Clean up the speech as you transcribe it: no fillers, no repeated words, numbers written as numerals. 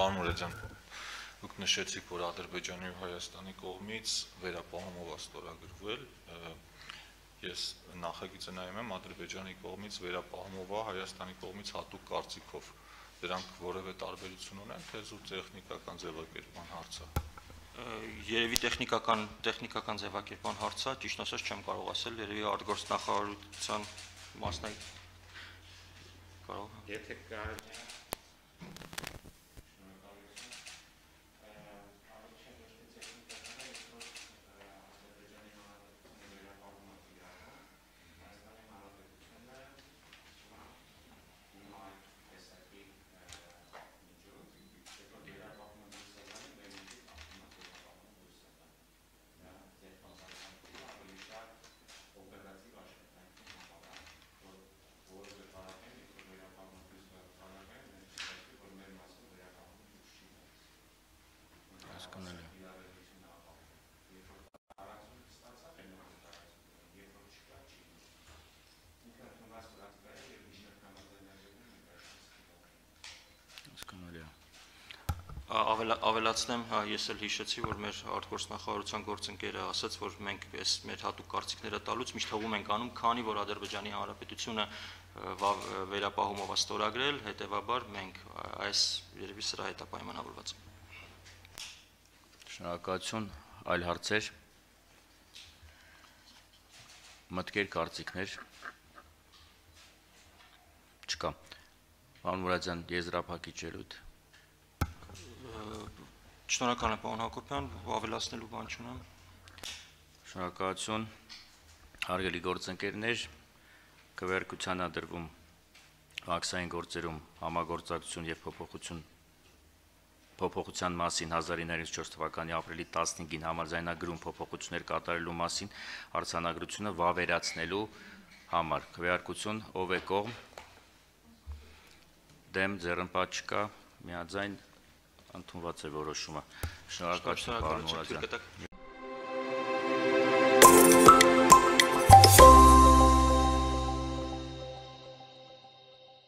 Բարմուրեջան դուք նշեցիք, որ Ադրբեջանի ու Հայաստանի կողմից վերապահումով աստորագրվել, ես նախագիծը նայում եմ Ադրբեջանի կողմից վերապահումով, Հայաստանի կողմից հատուկ կարծիքով, դրանք որևէ տարբերություն ունեն, թե զուտ տեխնիկական ձևակերպման հարց է։ Երևի տեխնիկական ձևակերպման հարց է, ճիշտ ասած չեմ կարող ասել, երևի արտգործնախարարության մասնագետ կարող է։ Ավելացնեմ, ես էլ հիշեցի, որ մեր արտգործնախարարության գործընկերը ասաց, որ մենք այս մեր հատուկ կարծիքները տալուց միշտ հողում ենք անում, քանի որ Ադրբեջանի Հանրապետությունը վերապահումով է ստորագրել, հետևաբար մենք այս երևի սրա հետ է պայմանավորված։ Շնորհակալություն, այլ հարցեր, մտքեր, կարծիքներ չկա։ Պարոն Մուրադյան, եզրափակիչ ելույթ։ Շնորհակալ եմ, պարոն Հակոբյան, ավելացնելու բան չունեմ։ Շնորհակալություն, հարգելի գործընկերներ, քվեարկության ադրվում աքսային գործերում համագործակցություն և փոփոխության մասին 1904 թվականի ապրիլի 15-ին համաձայնագրում փոփոխություններ կատարելու մասին արձանագրությունը վավերացնելու համար։ Քվեարկություն, ով է կողմ, դեմ, ձեռնպատ չկա, միաձայն ընդունված է որոշումը։ Շնորհակալություն, պարոն Մուրադյան։